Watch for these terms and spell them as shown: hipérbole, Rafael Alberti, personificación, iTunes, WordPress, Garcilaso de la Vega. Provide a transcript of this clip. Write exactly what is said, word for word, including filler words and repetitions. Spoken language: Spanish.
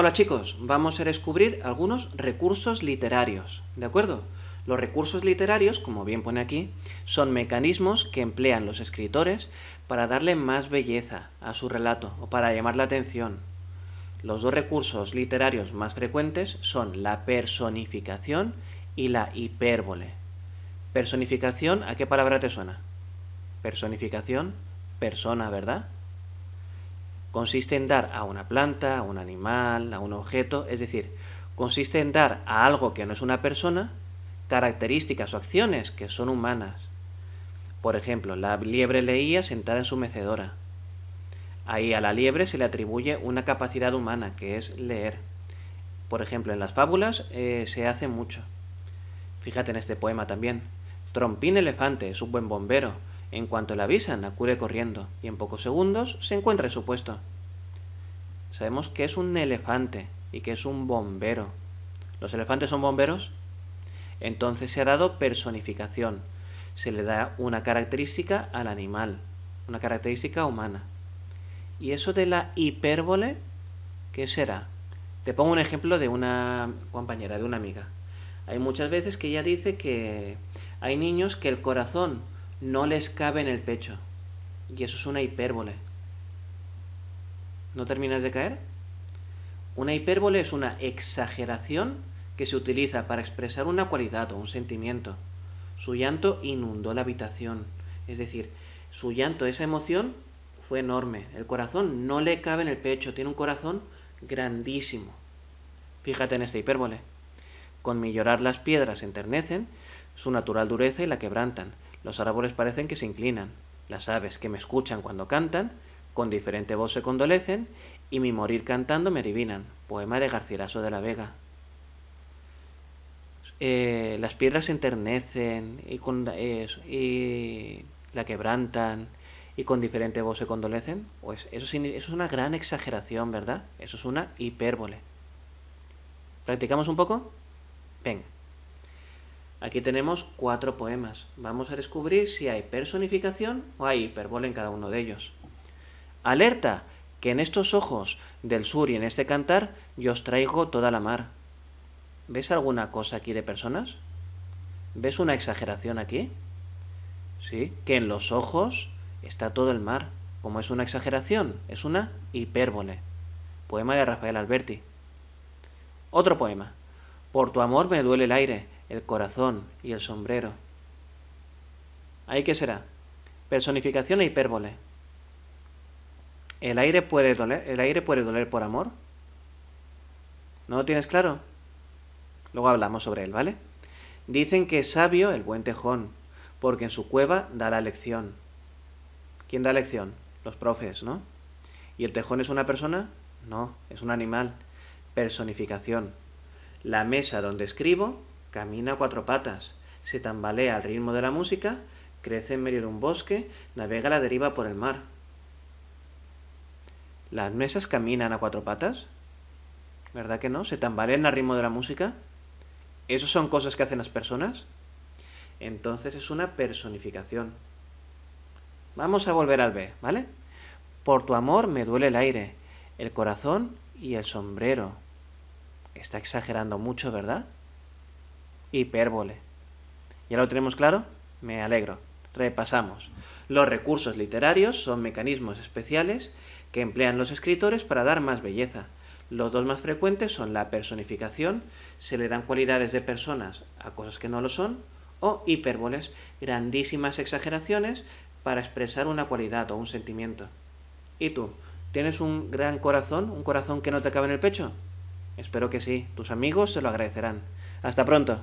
Hola chicos, vamos a descubrir algunos recursos literarios, ¿de acuerdo? Los recursos literarios, como bien pone aquí, son mecanismos que emplean los escritores para darle más belleza a su relato o para llamar la atención. Los dos recursos literarios más frecuentes son la personificación y la hipérbole. Personificación, ¿a qué palabra te suena? Personificación, persona, ¿verdad? Consiste en dar a una planta, a un animal, a un objeto, es decir, consiste en dar a algo que no es una persona características o acciones que son humanas. Por ejemplo, la liebre leía sentada en su mecedora. Ahí a la liebre se le atribuye una capacidad humana, que es leer. Por ejemplo, en las fábulas eh, se hace mucho. Fíjate en este poema también. Trompín elefante es un buen bombero. En cuanto le avisan, acude corriendo, y en pocos segundos se encuentra en su puesto. Sabemos que es un elefante y que es un bombero. ¿Los elefantes son bomberos? Entonces se ha dado personificación. Se le da una característica al animal, una característica humana. ¿Y eso de la hipérbole, qué será? Te pongo un ejemplo de una compañera, de una amiga. Hay muchas veces que ella dice que hay niños que el corazón no les cabe en el pecho. Y eso es una hipérbole. ¿No terminas de caer? Una hipérbole es una exageración que se utiliza para expresar una cualidad o un sentimiento. Su llanto inundó la habitación. Es decir, su llanto, esa emoción, fue enorme. El corazón no le cabe en el pecho. Tiene un corazón grandísimo. Fíjate en esta hipérbole. Con mi llorar las piedras enternecen, su natural dureza y la quebrantan. Los árboles parecen que se inclinan, las aves que me escuchan cuando cantan, con diferente voz se condolecen, y mi morir cantando me adivinan. Poema de Garcilaso de la Vega. Eh, las piedras se enternecen y, con, eh, y la quebrantan, y con diferente voz se condolecen. Pues eso, eso es una gran exageración, ¿verdad? Eso es una hipérbole. ¿Practicamos un poco? Venga. Aquí tenemos cuatro poemas. Vamos a descubrir si hay personificación o hay hipérbole en cada uno de ellos. Alerta, que en estos ojos del sur y en este cantar yo os traigo toda la mar. ¿Ves alguna cosa aquí de personas? ¿Ves una exageración aquí? Sí, que en los ojos está todo el mar. Como es una exageración, es una hipérbole. Poema de Rafael Alberti. Otro poema. Por tu amor me duele el aire, el corazón y el sombrero. ¿Ahí qué será? Personificación e hipérbole. ¿El aire puede doler, el aire puede doler por amor? ¿No lo tienes claro? Luego hablamos sobre él, ¿vale? Dicen que es sabio el buen tejón, porque en su cueva da la lección. ¿Quién da lección? Los profes, ¿no? ¿Y el tejón es una persona? No, es un animal. Personificación. La mesa donde escribo camina a cuatro patas, se tambalea al ritmo de la música, crece en medio de un bosque, navega a la deriva por el mar. ¿Las mesas caminan a cuatro patas? ¿Verdad que no? ¿Se tambalean al ritmo de la música? ¿Esas son cosas que hacen las personas? Entonces es una personificación. Vamos a volver al B, ¿vale? Por tu amor me duele el aire, el corazón y el sombrero. Está exagerando mucho, ¿verdad? Hipérbole. ¿Ya lo tenemos claro? Me alegro. Repasamos. Los recursos literarios son mecanismos especiales que emplean los escritores para dar más belleza. Los dos más frecuentes son la personificación, se le dan cualidades de personas a cosas que no lo son, o hipérboles, grandísimas exageraciones para expresar una cualidad o un sentimiento. ¿Y tú? ¿Tienes un gran corazón? ¿Un corazón que no te cabe en el pecho? Espero que sí. Tus amigos se lo agradecerán. ¡Hasta pronto!